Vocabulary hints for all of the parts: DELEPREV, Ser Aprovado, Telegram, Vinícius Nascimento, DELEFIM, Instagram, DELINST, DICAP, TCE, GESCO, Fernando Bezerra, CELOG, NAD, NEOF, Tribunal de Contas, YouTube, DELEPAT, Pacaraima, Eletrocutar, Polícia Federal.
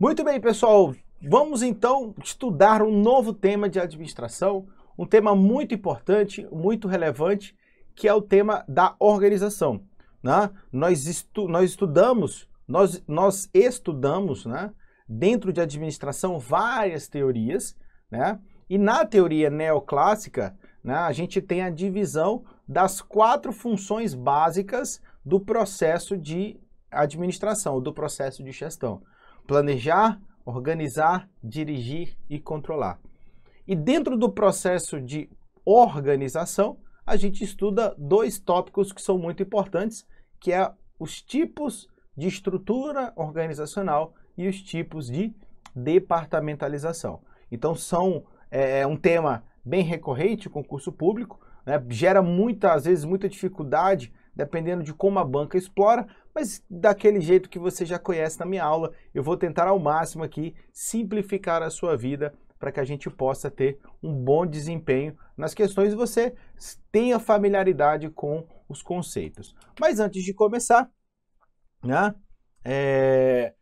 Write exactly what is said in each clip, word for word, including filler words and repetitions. Muito bem, pessoal, vamos então estudar um novo tema de administração, um tema muito importante, muito relevante, que é o tema da organização, né? Nós, estu nós estudamos, nós, nós estudamos, né, dentro de administração, várias teorias, né? E na teoria neoclássica, né, a gente tem a divisão das quatro funções básicas do processo de administração, do processo de gestão: planejar, organizar, dirigir e controlar. E dentro do processo de organização, a gente estuda dois tópicos que são muito importantes, que é os tipos de estrutura organizacional e os tipos de departamentalização. Então, são é, um tema bem recorrente, o concurso público, né, gera muitas, às vezes muita dificuldade, dependendo de como a banca explora, mas daquele jeito que você já conhece na minha aula, eu vou tentar ao máximo aqui simplificar a sua vida para que a gente possa ter um bom desempenho nas questões e você tenha familiaridade com os conceitos. Mas antes de começar, né, é...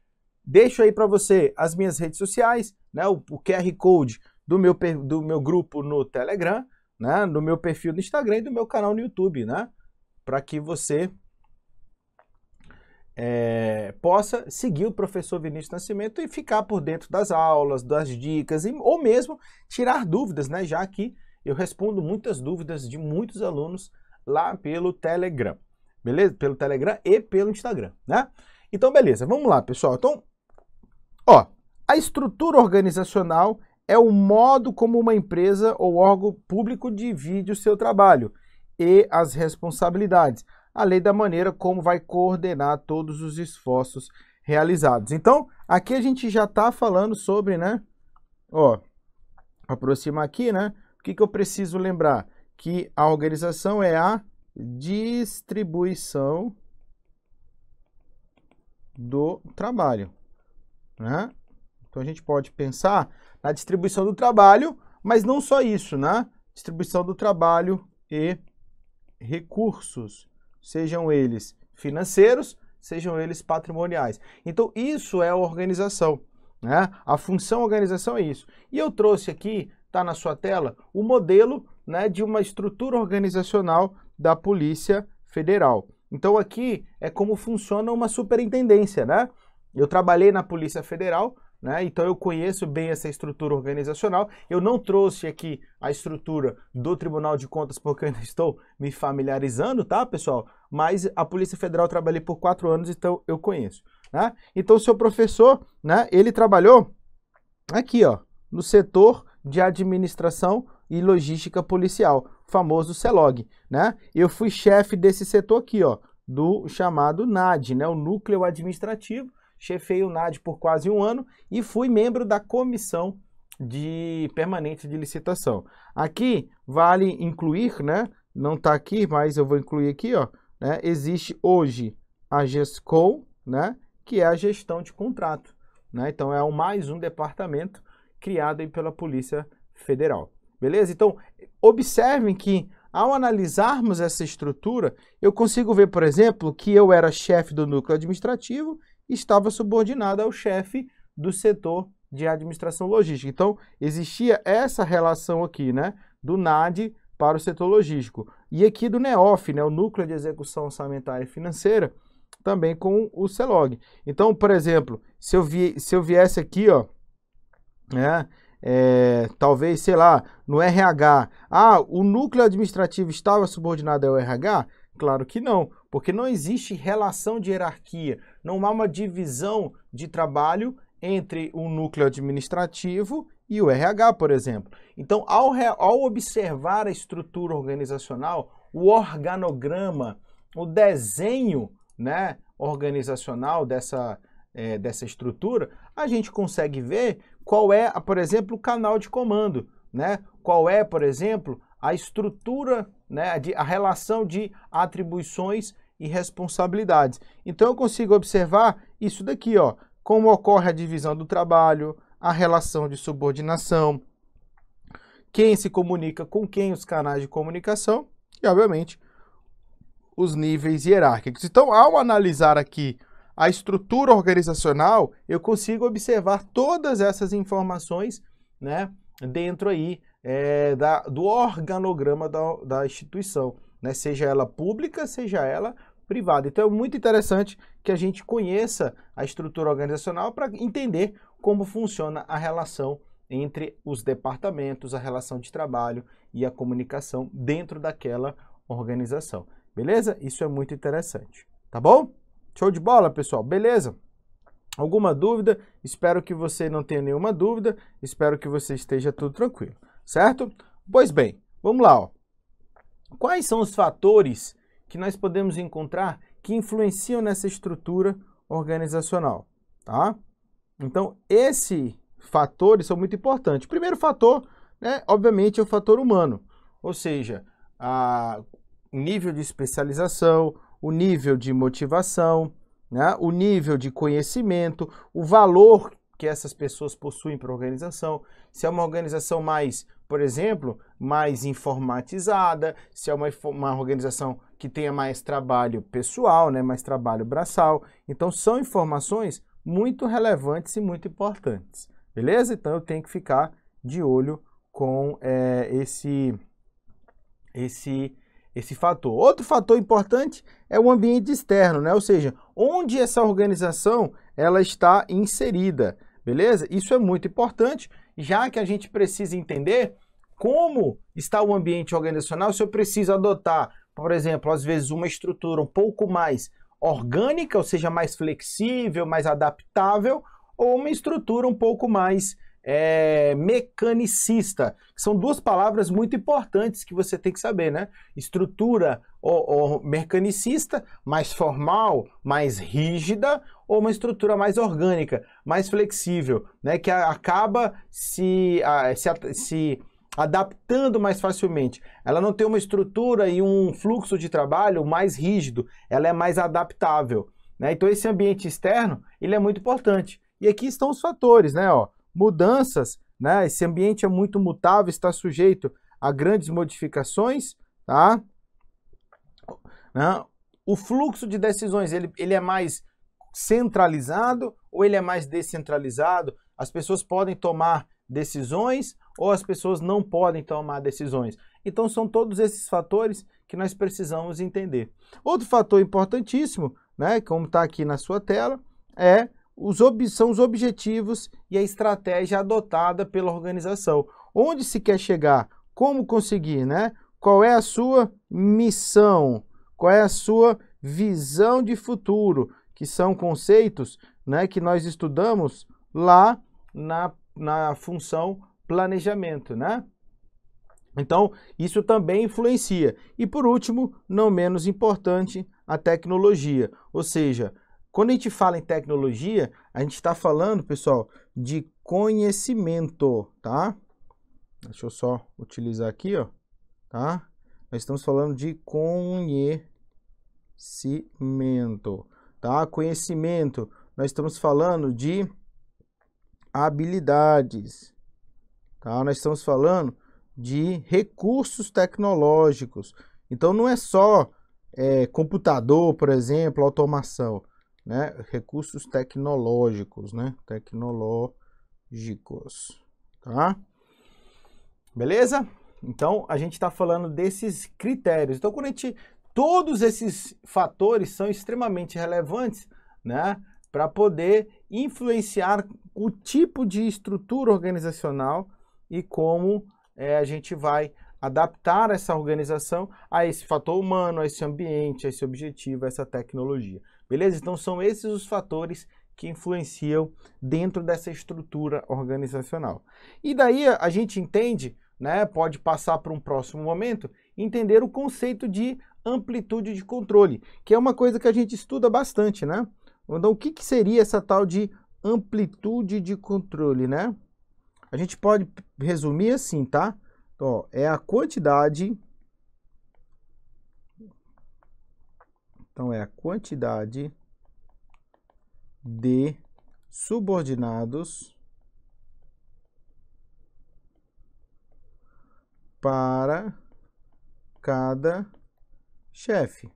deixo aí para você as minhas redes sociais, né, o, o Q R Code do meu, do meu grupo no Telegram, né, do meu perfil no Instagram e do meu canal no YouTube, né, para que você é, possa seguir o professor Vinícius Nascimento e ficar por dentro das aulas, das dicas, e, ou mesmo tirar dúvidas, né, já que eu respondo muitas dúvidas de muitos alunos lá pelo Telegram, beleza? Pelo Telegram e pelo Instagram, né? Então, beleza, vamos lá, pessoal. Então, ó, a estrutura organizacional é o modo como uma empresa ou órgão público divide o seu trabalho e as responsabilidades, além da maneira como vai coordenar todos os esforços realizados. Então, aqui a gente já está falando sobre, né, ó, aproximar aqui, né, o que, que eu preciso lembrar? Que a organização é a distribuição do trabalho, né? Então a gente pode pensar na distribuição do trabalho, mas não só isso, né? Distribuição do trabalho e recursos, sejam eles financeiros, sejam eles patrimoniais. Então isso é a organização, né? A função organização é isso. E eu trouxe aqui, tá na sua tela, o modelo, né, de uma estrutura organizacional da Polícia Federal. Então aqui é como funciona uma superintendência, né? Eu trabalhei na Polícia Federal, né? Então eu conheço bem essa estrutura organizacional. Eu não trouxe aqui a estrutura do Tribunal de Contas porque eu ainda estou me familiarizando, tá, pessoal? Mas a Polícia Federal eu trabalhei por quatro anos, então eu conheço, né? Então o seu professor, né? Ele trabalhou aqui, ó, no setor de administração e logística policial, famoso CELOG, né? Eu fui chefe desse setor aqui, ó, do chamado N A D, né? O núcleo administrativo, chefei o N A D por quase um ano e fui membro da comissão de permanente de licitação. Aqui vale incluir, né? Não tá aqui, mas eu vou incluir aqui, ó, né? Existe hoje a GESCO, né? Que é a gestão de contrato, né? Então é mais um departamento criado aí pela Polícia Federal. Beleza? Então, observem que ao analisarmos essa estrutura, eu consigo ver, por exemplo, que eu era chefe do núcleo administrativo e estava subordinado ao chefe do setor de administração logística. Então, existia essa relação aqui, né, do N A D para o setor logístico. E aqui do NEOF, né, o Núcleo de Execução Orçamentária e Financeira, também com o CELOG. Então, por exemplo, se eu, vi, se eu viesse aqui, ó, né, É, talvez, sei lá, no R H, ah, o núcleo administrativo estava subordinado ao R H? Claro que não, porque não existe relação de hierarquia, não há uma divisão de trabalho entre o núcleo administrativo e o R H, por exemplo. Então, ao, ao observar a estrutura organizacional, o organograma, o desenho, né, organizacional dessa, é, dessa estrutura, a gente consegue ver qual é, por exemplo, o canal de comando, né? Qual é, por exemplo, a estrutura, né? A relação de atribuições e responsabilidades. Então eu consigo observar isso daqui, ó, como ocorre a divisão do trabalho, a relação de subordinação, quem se comunica com quem, os canais de comunicação e, obviamente, os níveis hierárquicos. Então, ao analisar aqui a estrutura organizacional, eu consigo observar todas essas informações, né, dentro aí é, da, do organograma da, da instituição, né, seja ela pública, seja ela privada. Então é muito interessante que a gente conheça a estrutura organizacional para entender como funciona a relação entre os departamentos, a relação de trabalho e a comunicação dentro daquela organização. Beleza? Isso é muito interessante. Tá bom? Show de bola, pessoal. Beleza? Alguma dúvida? Espero que você não tenha nenhuma dúvida. Espero que você esteja tudo tranquilo. Certo? Pois bem, vamos lá. Ó. Quais são os fatores que nós podemos encontrar que influenciam nessa estrutura organizacional? Tá? Então, esses fatores são muito importantes. O primeiro fator, né, obviamente, é o fator humano, ou seja, a, o nível de especialização, o nível de motivação, né, o nível de conhecimento, o valor que essas pessoas possuem para a organização. Se é uma organização mais, por exemplo, mais informatizada, se é uma, uma organização que tenha mais trabalho pessoal, né, mais trabalho braçal. Então, são informações muito relevantes e muito importantes. Beleza? Então, eu tenho que ficar de olho com é, esse, esse, esse fator. Outro fator importante é o ambiente externo, né? Ou seja, onde essa organização ela está inserida, beleza? Isso é muito importante, já que a gente precisa entender como está o ambiente organizacional. Se eu preciso adotar, por exemplo, às vezes uma estrutura um pouco mais orgânica, ou seja, mais flexível, mais adaptável, ou uma estrutura um pouco mais é, mecanicista. São duas palavras muito importantes que você tem que saber, né? Estrutura ou, ou mecanicista, mais formal, mais rígida, ou uma estrutura mais orgânica, mais flexível, né? Que acaba se, a, se, a, se adaptando mais facilmente. Ela não tem uma estrutura e um fluxo de trabalho mais rígido, ela é mais adaptável, né? Então esse ambiente externo, ele é muito importante. E aqui estão os fatores, né? Ó, mudanças, né? Esse ambiente é muito mutável, está sujeito a grandes modificações, tá? Né? O fluxo de decisões, ele, ele é mais centralizado ou ele é mais descentralizado? As pessoas podem tomar decisões ou as pessoas não podem tomar decisões? Então, são todos esses fatores que nós precisamos entender. Outro fator importantíssimo, né? Como está aqui na sua tela, é... Os ob... são os objetivos e a estratégia adotada pela organização. Onde se quer chegar? Como conseguir, né? Qual é a sua missão? Qual é a sua visão de futuro? Que são conceitos, né, que nós estudamos lá na, na função planejamento, né? Então, isso também influencia. E por último, não menos importante, a tecnologia, ou seja, quando a gente fala em tecnologia, a gente está falando, pessoal, de conhecimento, tá? Deixa eu só utilizar aqui, ó, tá? Nós estamos falando de conhecimento, tá? Conhecimento, nós estamos falando de habilidades, tá? Nós estamos falando de recursos tecnológicos. Então, não é só é, computador, por exemplo, automação. Né? Recursos tecnológicos, né? Tecnológicos, tá? Beleza? Então, a gente está falando desses critérios. Então, quando a gente... Todos esses fatores são extremamente relevantes, né? Para poder influenciar o tipo de estrutura organizacional e como é, a gente vai adaptar essa organização a esse fator humano, a esse ambiente, a esse objetivo, a essa tecnologia. Beleza? Então, são esses os fatores que influenciam dentro dessa estrutura organizacional. E daí a gente entende, né, pode passar para um próximo momento, entender o conceito de amplitude de controle, que é uma coisa que a gente estuda bastante, né? Então, o que, que seria essa tal de amplitude de controle, né? A gente pode resumir assim, tá? Então, ó, é a quantidade... Então, é a quantidade de subordinados para cada chefe,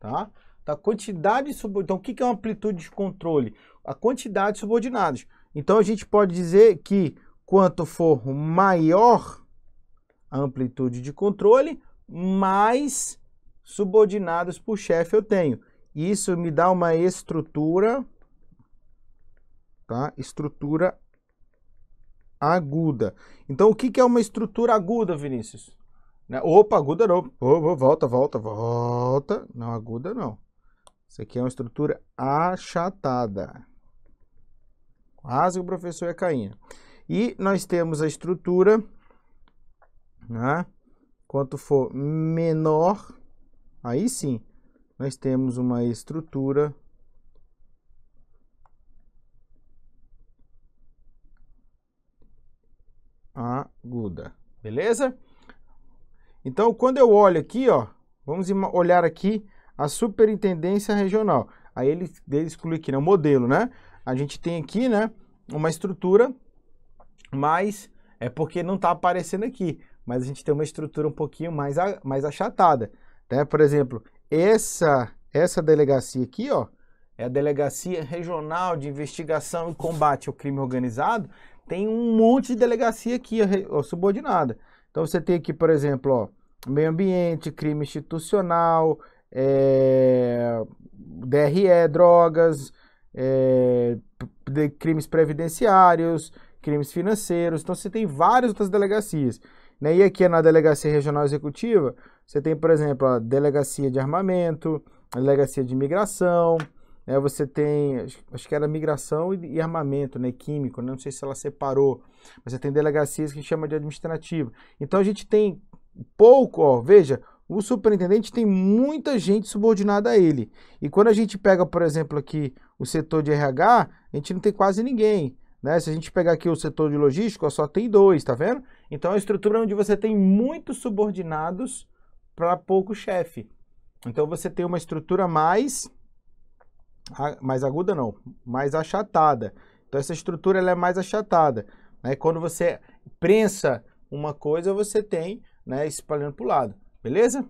tá? Tá? Quantidade de subordinados. Então, o que é uma amplitude de controle? A quantidade de subordinados. Então, a gente pode dizer que quanto for maior a amplitude de controle, mais subordinados por chefe eu tenho. Isso me dá uma estrutura, tá? Estrutura aguda. Então, o que que é uma estrutura aguda, Vinícius? Né? Opa, aguda não. Opa, volta, volta, volta. Não, aguda não. Isso aqui é uma estrutura achatada. Quase o professor ia caindo. E nós temos a estrutura, né? Quanto for menor, aí sim, nós temos uma estrutura aguda, beleza? Então, quando eu olho aqui, ó, vamos olhar aqui a superintendência regional. Aí ele, ele exclui aqui, né, o modelo, né? A gente tem aqui, né, uma estrutura, mas é porque não está aparecendo aqui, mas a gente tem uma estrutura um pouquinho mais, a, mais achatada, né? Por exemplo, Essa, essa delegacia aqui, ó, é a Delegacia Regional de Investigação e Combate ao Crime Organizado, tem um monte de delegacia aqui, ó, subordinada. Então, você tem aqui, por exemplo, ó, Meio Ambiente, Crime Institucional, é, D R E, Drogas, é, de Crimes Previdenciários, Crimes Financeiros. Então, você tem várias outras delegacias. Né? E aqui na Delegacia Regional Executiva, você tem, por exemplo, a Delegacia de Armamento, a Delegacia de Migração, né? Você tem, acho que era Migração e Armamento, né? Químico, né? Não sei se ela separou, mas você tem delegacias que chama de administrativa. Então, a gente tem pouco, ó, veja, o superintendente tem muita gente subordinada a ele. E quando a gente pega, por exemplo, aqui o setor de R H, a gente não tem quase ninguém. Né? Se a gente pegar aqui o setor de logística, ó, só tem dois, tá vendo? Então, é uma estrutura onde você tem muitos subordinados para pouco chefe. Então, você tem uma estrutura mais, mais aguda não, mais achatada. Então, essa estrutura ela é mais achatada. Né? Quando você prensa uma coisa, você tem, né, espalhando para o lado. Beleza?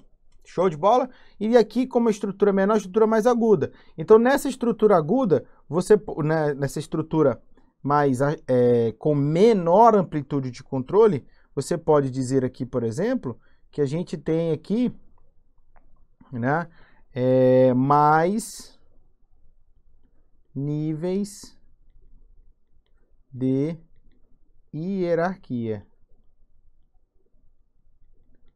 Show de bola? E aqui, como a estrutura menor, a estrutura mais aguda. Então, nessa estrutura aguda, você, né, nessa estrutura mais, é, com menor amplitude de controle, você pode dizer aqui, por exemplo, que a gente tem aqui, né, é, mais níveis de hierarquia.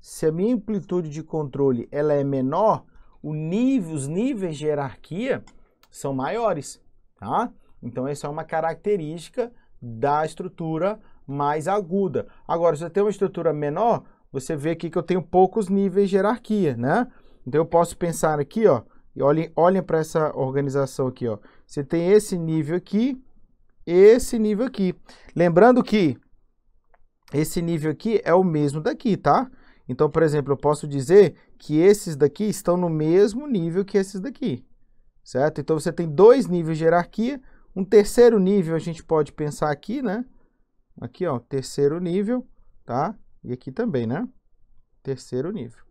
Se a minha amplitude de controle ela é menor, o nível, os níveis de hierarquia são maiores, tá? Então, essa é uma característica da estrutura mais aguda. Agora, se eu tenho uma estrutura menor, você vê aqui que eu tenho poucos níveis de hierarquia, né? Então, eu posso pensar aqui, ó, e olhem, olhem para essa organização aqui, ó. Você tem esse nível aqui, esse nível aqui. Lembrando que esse nível aqui é o mesmo daqui, tá? Então, por exemplo, eu posso dizer que esses daqui estão no mesmo nível que esses daqui, certo? Então, você tem dois níveis de hierarquia. Um terceiro nível a gente pode pensar aqui, né? Aqui, ó, terceiro nível, tá? E aqui também, né? Terceiro nível.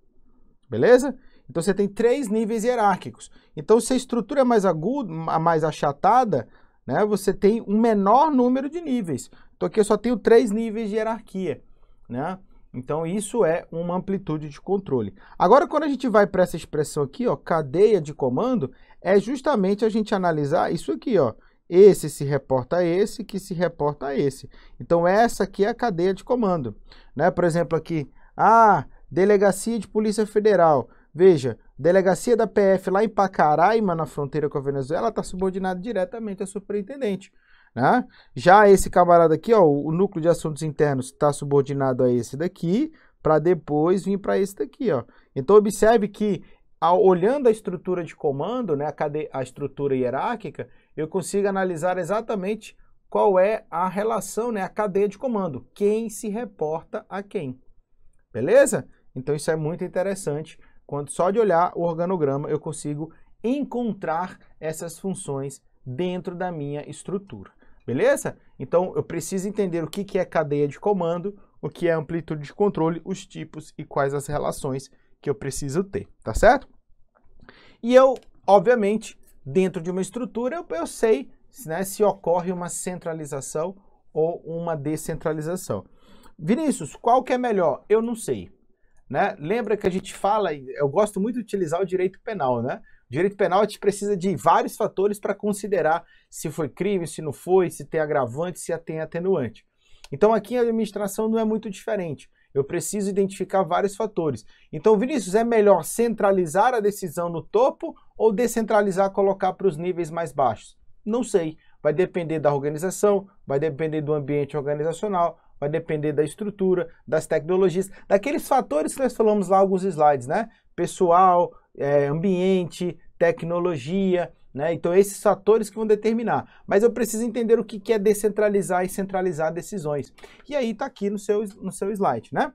Beleza? Então, você tem três níveis hierárquicos. Então, se a estrutura é mais aguda, mais achatada, né? Você tem um menor número de níveis. Então, aqui eu só tenho três níveis de hierarquia, né? Então, isso é uma amplitude de controle. Agora, quando a gente vai para essa expressão aqui, ó, cadeia de comando, é justamente a gente analisar isso aqui, ó. Esse se reporta a esse, que se reporta a esse. Então, essa aqui é a cadeia de comando. Né? Por exemplo, aqui, ah, Delegacia de Polícia Federal. Veja, Delegacia da P F lá em Pacaraima, na fronteira com a Venezuela, está subordinada diretamente ao superintendente. Né? Já esse camarada aqui, ó, o Núcleo de Assuntos Internos, está subordinado a esse daqui, para depois vir para esse daqui. Ó. Então, observe que, ao, olhando a estrutura de comando, né, a, cade... a estrutura hierárquica, eu consigo analisar exatamente qual é a relação, né, a cadeia de comando, quem se reporta a quem, beleza? Então, isso é muito interessante, quando só de olhar o organograma eu consigo encontrar essas funções dentro da minha estrutura, beleza? Então, eu preciso entender o que é cadeia de comando, o que é amplitude de controle, os tipos e quais as relações que eu preciso ter, tá certo? E eu Obviamente, dentro de uma estrutura, eu, eu sei, né, se ocorre uma centralização ou uma descentralização. Vinícius, qual que é melhor? Eu não sei. Né? Lembra que a gente fala, eu gosto muito de utilizar o direito penal, né? O direito penal a gente precisa de vários fatores para considerar se foi crime, se não foi, se tem agravante, se tem atenuante. Então aqui a administração não é muito diferente. Eu preciso identificar vários fatores. Então, Vinícius, é melhor centralizar a decisão no topo ou descentralizar, colocar para os níveis mais baixos? Não sei. Vai depender da organização, vai depender do ambiente organizacional, vai depender da estrutura, das tecnologias, daqueles fatores que nós falamos lá alguns slides, né? Pessoal, é, ambiente, tecnologia, né? Então, esses fatores que vão determinar. Mas eu preciso entender o que, que é descentralizar e centralizar decisões. E aí tá aqui no seu, no seu slide, né?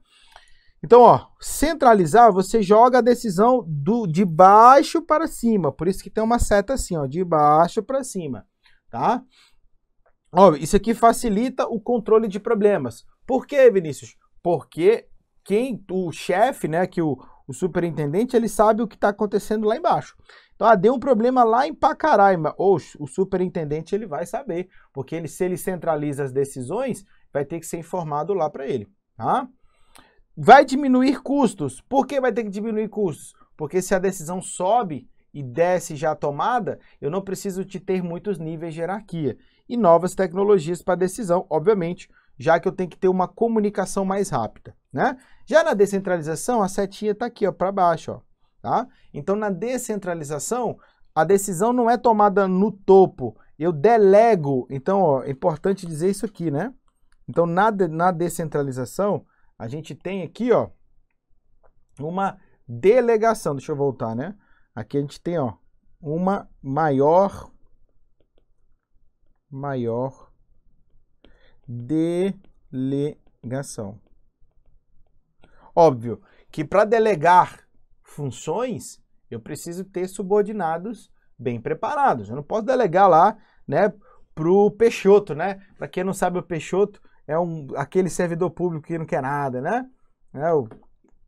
Então, ó, centralizar, você joga a decisão do, de baixo para cima. Por isso que tem uma seta assim, ó, de baixo para cima, tá? Ó, isso aqui facilita o controle de problemas. Por quê, Vinícius? Porque quem, o chefe, né, que o, o superintendente, ele sabe o que está acontecendo lá embaixo. Então, ah, deu um problema lá em Pacaraima. Oxe, o superintendente, ele vai saber, porque ele, se ele centraliza as decisões, vai ter que ser informado lá para ele, tá? Vai diminuir custos. Por que vai ter que diminuir custos? Porque se a decisão sobe e desce já tomada, eu não preciso de ter muitos níveis de hierarquia. E novas tecnologias para decisão, obviamente, já que eu tenho que ter uma comunicação mais rápida, né? Já na descentralização, a setinha está aqui, ó, para baixo, ó, tá? Então, na descentralização, a decisão não é tomada no topo, eu delego. Então, ó, é importante dizer isso aqui, né? Então, na, de, na descentralização, a gente tem aqui, ó, uma delegação. Deixa eu voltar, né? Aqui a gente tem, ó, uma maior... maior delegação. Óbvio que para delegar funções, eu preciso ter subordinados bem preparados. Eu não posso delegar lá, né, pro Peixoto, né? Para quem não sabe, o Peixoto é um, aquele servidor público que não quer nada, né? É, o,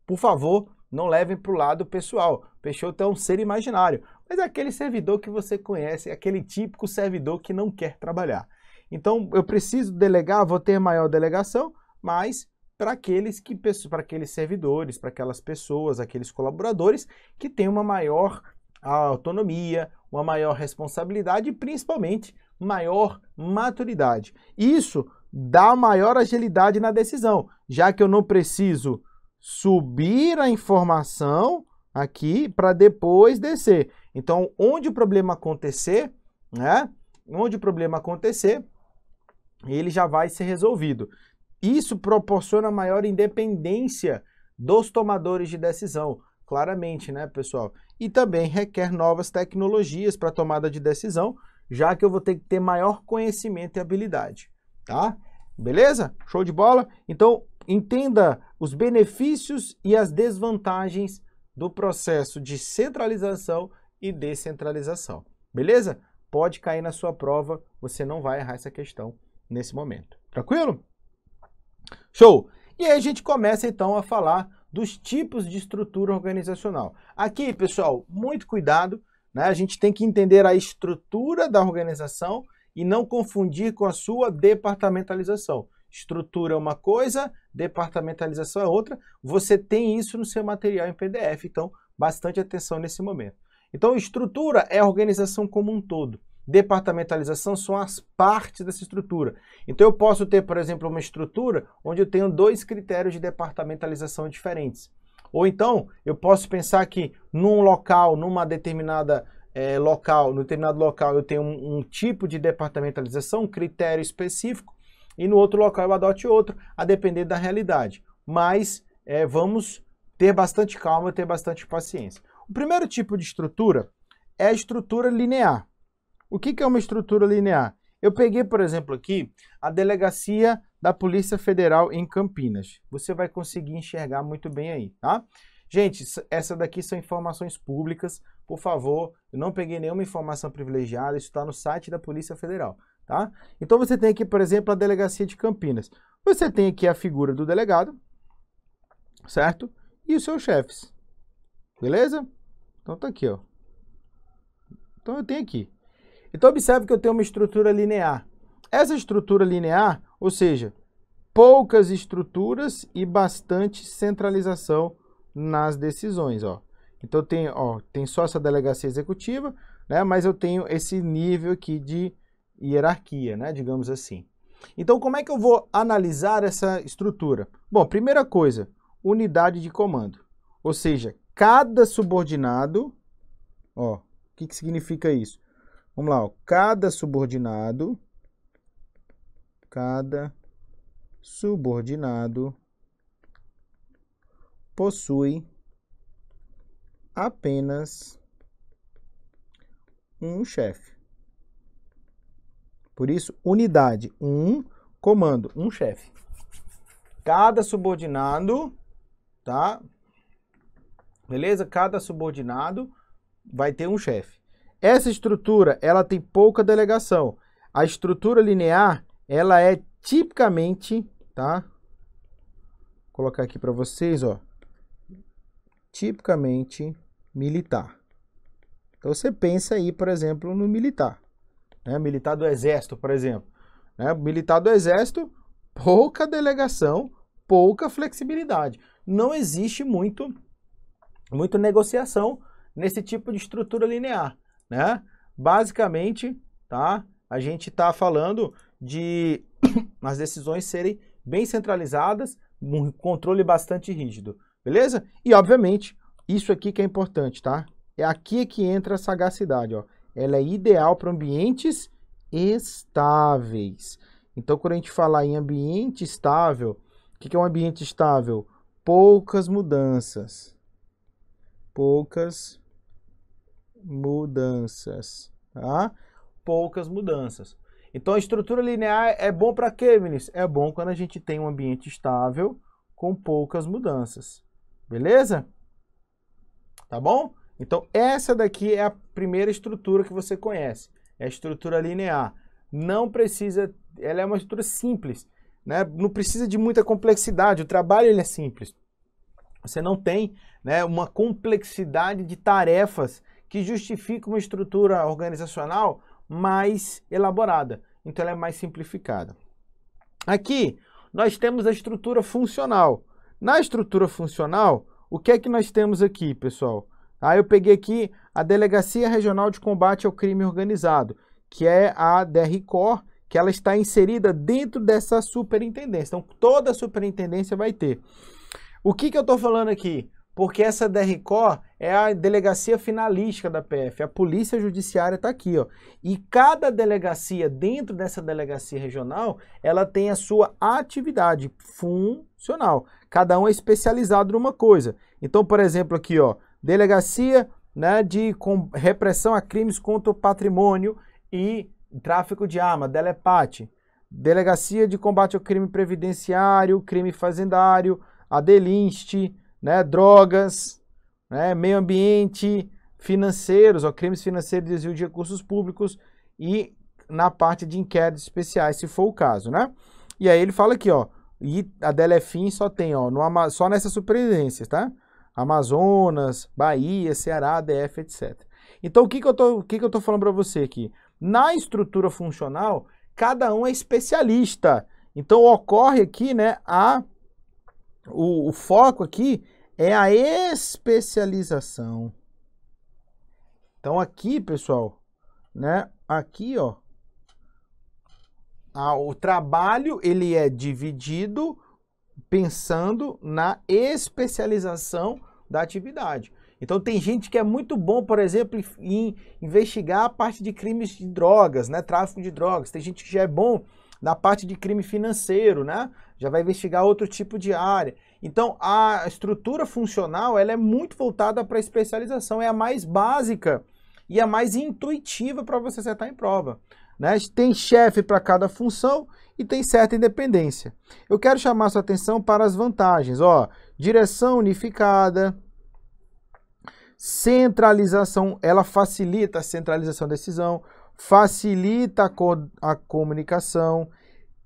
por favor, não levem para o lado pessoal. Peixoto é um ser imaginário, mas é aquele servidor que você conhece, é aquele típico servidor que não quer trabalhar. Então, eu preciso delegar, vou ter maior delegação, mas para aqueles que, para aqueles servidores, para aquelas pessoas, aqueles colaboradores que têm uma maior autonomia, uma maior responsabilidade e, principalmente, maior maturidade. Isso dá maior agilidade na decisão, já que eu não preciso subir a informação aqui para depois descer. Então, onde o problema acontecer, né? Onde o problema acontecer, ele já vai ser resolvido. Isso proporciona maior independência dos tomadores de decisão, claramente, né, pessoal? E também requer novas tecnologias para tomada de decisão, já que eu vou ter que ter maior conhecimento e habilidade, tá? Beleza? Show de bola? Então, entenda os benefícios e as desvantagens do processo de centralização e descentralização, beleza? Pode cair na sua prova, você não vai errar essa questão nesse momento, tranquilo? Show! E aí a gente começa então a falar dos tipos de estrutura organizacional. Aqui, pessoal, muito cuidado, né? A gente tem que entender a estrutura da organização e não confundir com a sua departamentalização. Estrutura é uma coisa, departamentalização é outra. Você tem isso no seu material em P D F, então bastante atenção nesse momento. Então, estrutura é a organização como um todo. Departamentalização são as partes dessa estrutura. Então, eu posso ter, por exemplo, uma estrutura onde eu tenho dois critérios de departamentalização diferentes. Ou então, eu posso pensar que num local, numa determinada é, local, num determinado local, eu tenho um, um tipo de departamentalização, um critério específico, e no outro local eu adote outro, a depender da realidade. Mas é, vamos ter bastante calma, ter bastante paciência. O primeiro tipo de estrutura é a estrutura linear. O que é uma estrutura linear? Eu peguei, por exemplo, aqui a delegacia da Polícia Federal em Campinas. Você vai conseguir enxergar muito bem aí, tá? Gente, essa daqui são informações públicas. Por favor, eu não peguei nenhuma informação privilegiada, isso está no site da Polícia Federal, tá? Então você tem aqui, por exemplo, a delegacia de Campinas. Você tem aqui a figura do delegado, certo? E os seus chefes, beleza? Então tá aqui, ó. Então eu tenho aqui. Então observe que eu tenho uma estrutura linear. Essa estrutura linear, ou seja, poucas estruturas e bastante centralização nas decisões, ó. Então tem, ó, tem só essa delegacia executiva, né, mas eu tenho esse nível aqui de hierarquia, né, digamos assim. Então como é que eu vou analisar essa estrutura? Bom, primeira coisa, unidade de comando, ou seja, cada subordinado, ó, o que que significa isso? Vamos lá, ó, cada subordinado, cada subordinado possui apenas um chefe. Por isso, unidade, um comando, um chefe. Cada subordinado, tá? Beleza? Cada subordinado vai ter um chefe. Essa estrutura, ela tem pouca delegação. A estrutura linear, ela é tipicamente, tá? Vou colocar aqui para vocês, ó. Tipicamente militar. Então você pensa aí, por exemplo, no militar, né? Militar do exército, por exemplo, né? Militar do exército, pouca delegação, pouca flexibilidade. Não existe muito, muito negociação nesse tipo de estrutura linear, né? Basicamente, tá? A gente está falando de as decisões serem bem centralizadas, um controle bastante rígido. Beleza? E, obviamente, isso aqui que é importante, tá? É aqui que entra a sagacidade, ó. Ela é ideal para ambientes estáveis. Então, quando a gente falar em ambiente estável, o que que é um ambiente estável? Poucas mudanças. Poucas mudanças, tá? Poucas mudanças. Então, a estrutura linear é bom para quê, Vinícius? É bom quando a gente tem um ambiente estável com poucas mudanças. Beleza? Tá bom? Então, essa daqui é a primeira estrutura que você conhece. É a estrutura linear. Não precisa... Ela é uma estrutura simples, né? Não precisa de muita complexidade. O trabalho, ele é simples. Você não tem, né, uma complexidade de tarefas que justifica uma estrutura organizacional mais elaborada. Então, ela é mais simplificada. Aqui, nós temos a estrutura funcional. Na estrutura funcional, o que é que nós temos aqui, pessoal? Aí ah, eu peguei aqui a Delegacia Regional de Combate ao Crime Organizado, que é a D R C O R, que ela está inserida dentro dessa superintendência. Então, toda a superintendência vai ter. O que que eu estou falando aqui? Porque essa D R C O R é a delegacia finalística da P F, a Polícia Judiciária está aqui, ó. E cada delegacia, dentro dessa delegacia regional, ela tem a sua atividade funcional. Cada um é especializado numa coisa. Então, por exemplo, aqui, ó, Delegacia, né, de Repressão a Crimes contra o Patrimônio e Tráfico de Arma, DELEPAT. Delegacia de Combate ao Crime Previdenciário, Crime Fazendário, a DELINST, né, drogas, né, meio ambiente, financeiros, ó, crimes financeiros, desvio de recursos públicos e na parte de inquéritos especiais, se for o caso, né? E aí ele fala aqui, ó, e a DELEFIM só tem, ó, no, só nessas superintendências, tá? Amazonas, Bahia, Ceará, D F, etcétera. Então, o que que eu tô, o que que eu tô falando para você aqui? Na estrutura funcional, cada um é especialista. Então, ocorre aqui, né, a... O, o foco aqui é a especialização. Então aqui, pessoal, né? Aqui, ó, a, o trabalho ele é dividido pensando na especialização da atividade. Então tem gente que é muito bom, por exemplo, em investigar a parte de crimes de drogas, né? Tráfico de drogas. Tem gente que já é bom na parte de crime financeiro, né? Já vai investigar outro tipo de área. Então, a estrutura funcional, ela é muito voltada para a especialização, é a mais básica e a mais intuitiva para você acertar em prova, né? Tem chefe para cada função e tem certa independência. Eu quero chamar sua atenção para as vantagens, ó, direção unificada, centralização, ela facilita a centralização da decisão, facilita a, co a comunicação,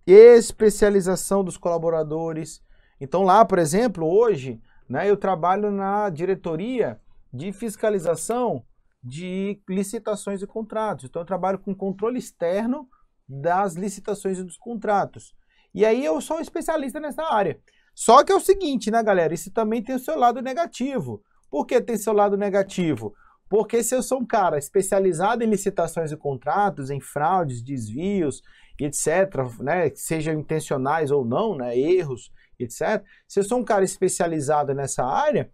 especialização dos colaboradores. Então lá, por exemplo, hoje, né, eu trabalho na diretoria de fiscalização de licitações e contratos. Então, eu trabalho com controle externo das licitações e dos contratos. E aí, eu sou especialista nessa área. Só que é o seguinte, né, galera? Isso também tem o seu lado negativo. Por que tem seu lado negativo? Porque se eu sou um cara especializado em licitações e contratos, em fraudes, desvios, etcétera, né, sejam intencionais ou não, né, erros, etcétera. Se eu sou um cara especializado nessa área,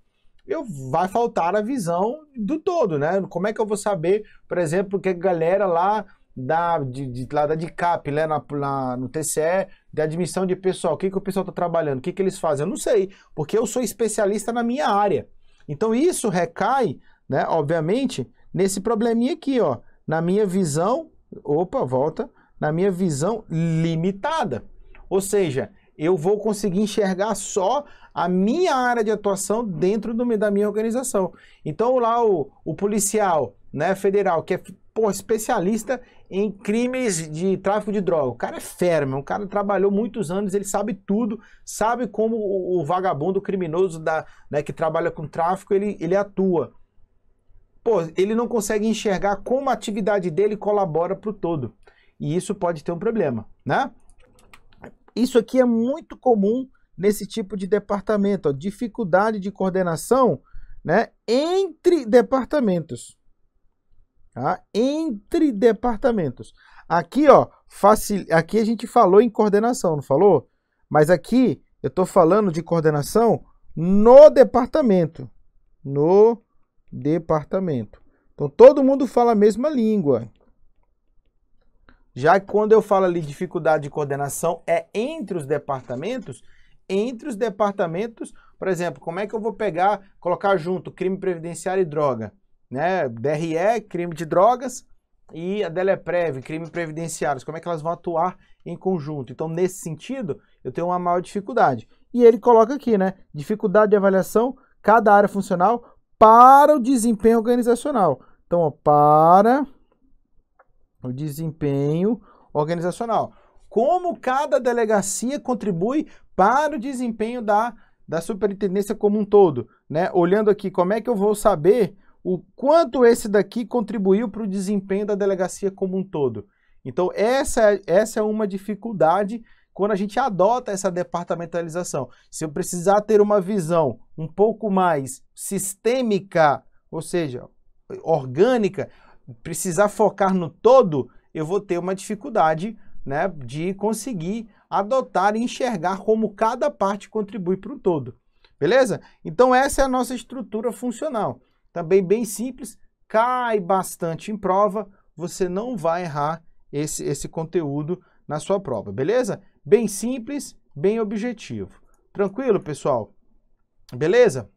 eu, vai faltar a visão do todo, né? Como é que eu vou saber, por exemplo, que a galera lá da, de, de, lá da D I C A P, né, na, na, no T C E, da admissão de pessoal, o que, que o pessoal está trabalhando, o que, que eles fazem? Eu não sei, porque eu sou especialista na minha área. Então isso recai, né, obviamente, nesse probleminha aqui, ó, na minha visão, opa, volta, na minha visão limitada. Ou seja, eu vou conseguir enxergar só a minha área de atuação dentro do, da minha organização. Então lá o, o policial, né, federal, que é pô, especialista em crimes de tráfico de droga. O cara é fera, meu. O cara trabalhou muitos anos, ele sabe tudo, sabe como o, o vagabundo criminoso da, né, que trabalha com tráfico, ele, ele atua. Pô, ele não consegue enxergar como a atividade dele colabora para o todo. E isso pode ter um problema, né? Isso aqui é muito comum nesse tipo de departamento, ó, dificuldade de coordenação, né, entre departamentos. Tá? Entre departamentos. Aqui, ó, facil... aqui a gente falou em coordenação, não falou? Mas aqui eu estou falando de coordenação no departamento. No departamento. Então todo mundo fala a mesma língua. Já que quando eu falo ali dificuldade de coordenação é entre os departamentos, entre os departamentos, por exemplo, como é que eu vou pegar, colocar junto crime previdenciário e droga? Né? D R E, crime de drogas, e a DELEPREV, crime previdenciário, como é que elas vão atuar em conjunto? Então, nesse sentido, eu tenho uma maior dificuldade. E ele coloca aqui, né? Dificuldade de avaliação, cada área funcional para o desempenho organizacional. Então, ó, para o desempenho organizacional. Como cada delegacia contribui para o desempenho da, da superintendência como um todo, né? Olhando aqui, como é que eu vou saber o quanto esse daqui contribuiu para o desempenho da delegacia como um todo. Então, essa, essa é uma dificuldade quando a gente adota essa departamentalização. Se eu precisar ter uma visão um pouco mais sistêmica, ou seja, orgânica, precisar focar no todo, eu vou ter uma dificuldade, né, de conseguir adotar e enxergar como cada parte contribui para o todo. Beleza? Então, essa é a nossa estrutura funcional. Também bem simples, cai bastante em prova, você não vai errar esse, esse conteúdo na sua prova, beleza? Bem simples, bem objetivo. Tranquilo, pessoal? Beleza?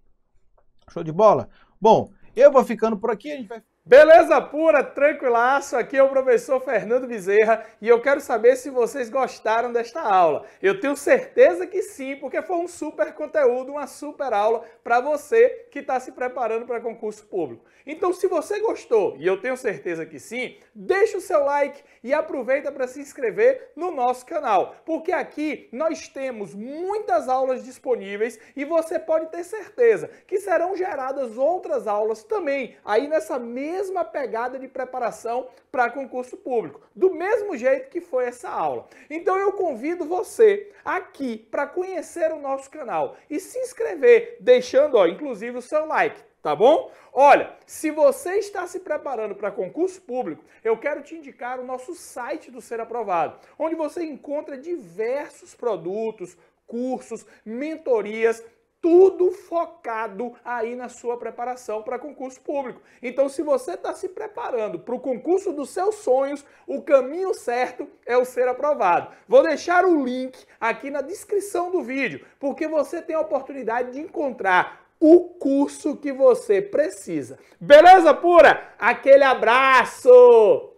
Show de bola? Bom, eu vou ficando por aqui, a gente vai... Beleza pura, tranquilaço, aqui é o professor Fernando Bezerra e eu quero saber se vocês gostaram desta aula. Eu tenho certeza que sim, porque foi um super conteúdo, uma super aula para você que está se preparando para concurso público. Então se você gostou, e eu tenho certeza que sim, deixa o seu like e aproveita para se inscrever no nosso canal, porque aqui nós temos muitas aulas disponíveis e você pode ter certeza que serão geradas outras aulas também, aí nessa mesma mesma pegada de preparação para concurso público, do mesmo jeito que foi essa aula. Então eu convido você aqui para conhecer o nosso canal e se inscrever, deixando, ó, inclusive o seu like, tá bom? Olha, se você está se preparando para concurso público, eu quero te indicar o nosso site do Ser Aprovado, onde você encontra diversos produtos, cursos, mentorias, tudo focado aí na sua preparação para concurso público. Então, se você está se preparando para o concurso dos seus sonhos, o caminho certo é o Ser Aprovado. Vou deixar o link aqui na descrição do vídeo, porque você tem a oportunidade de encontrar o curso que você precisa. Beleza pura? Aquele abraço!